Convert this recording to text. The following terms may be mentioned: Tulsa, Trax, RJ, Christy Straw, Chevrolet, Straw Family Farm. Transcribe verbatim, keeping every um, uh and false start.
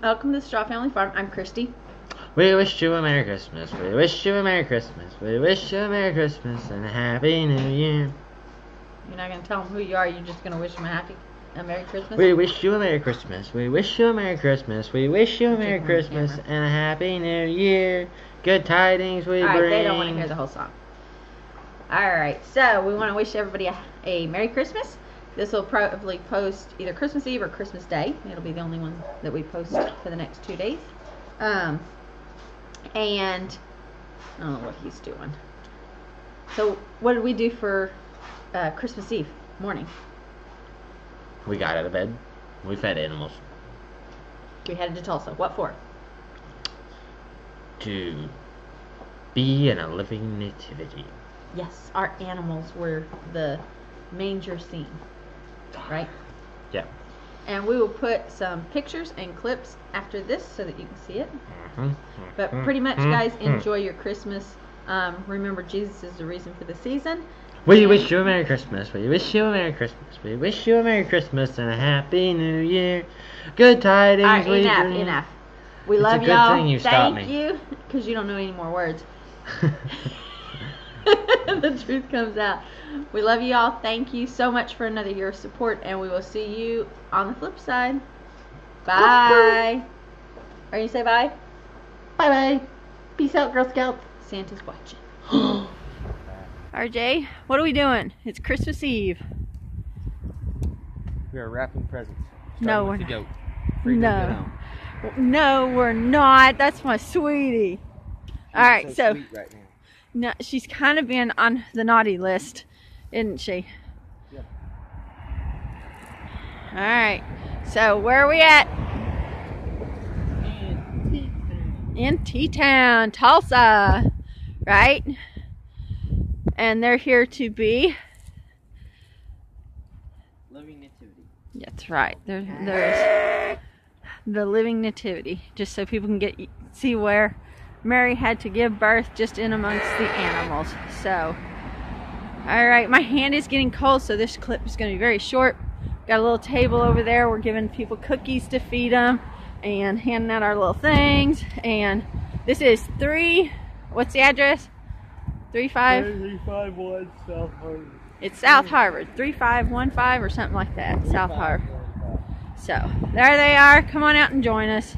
Welcome to Straw Family Farm. I'm Christy. We wish you a Merry Christmas. We wish you a Merry Christmas. We wish you a Merry Christmas and a Happy New Year. You're not going to tell them who you are. You're just going to wish them a happy a Merry Christmas? We wish you a Merry Christmas. We wish you a Merry Christmas. We wish you a Merry Christmas and a Happy New Year. Good tidings we bring. All right, they don't want to hear the whole song. All right, so we want to wish everybody a, a Merry Christmas. This will probably post either Christmas Eve or Christmas Day. It'll be the only one that we post for the next two days. Um, and I don't know what he's doing. So what did we do for uh, Christmas Eve morning? We got out of bed. We fed animals. We headed to Tulsa. What for? To be in a living nativity. Yes, our animals were the manger scene, right? Yeah. And we will put some pictures and clips after this so that you can see it. Mm-hmm. But pretty much, guys, enjoy your Christmas. Um, remember, Jesus is the reason for the season. We and wish you a Merry Christmas. We wish you a Merry Christmas. We wish you a Merry Christmas and a Happy New Year. Good tidings. All right, we enough, bring. enough. We it's love y'all. You Thank you, because you don't know any more words. The truth comes out. We love you all. Thank you so much for another year of support, and we will see you on the flip side. Bye. Are you say bye? Bye bye. Peace out, Girl Scouts. Santa's watching. R J, what are we doing? It's Christmas Eve. We are wrapping presents. No, we're not. No. No, we're not. That's my sweetie. All right, so. Sweet right now. No, she's kind of been on the naughty list, isn't she? Yeah. All right. So where are we at? In T-Town, Tulsa, right? And they're here to be living nativity. That's right. There, there's the living nativity, just so people can get see where Mary had to give birth, just in amongst the animals. So, all right, my hand is getting cold, so this clip is going to be very short. Got a little table over there. We're giving people cookies to feed them and handing out our little things. And this is three, what's the address? three five one South Harvard. It's South Harvard, three five one five or something like that, South Harvard. So, there they are. Come on out and join us.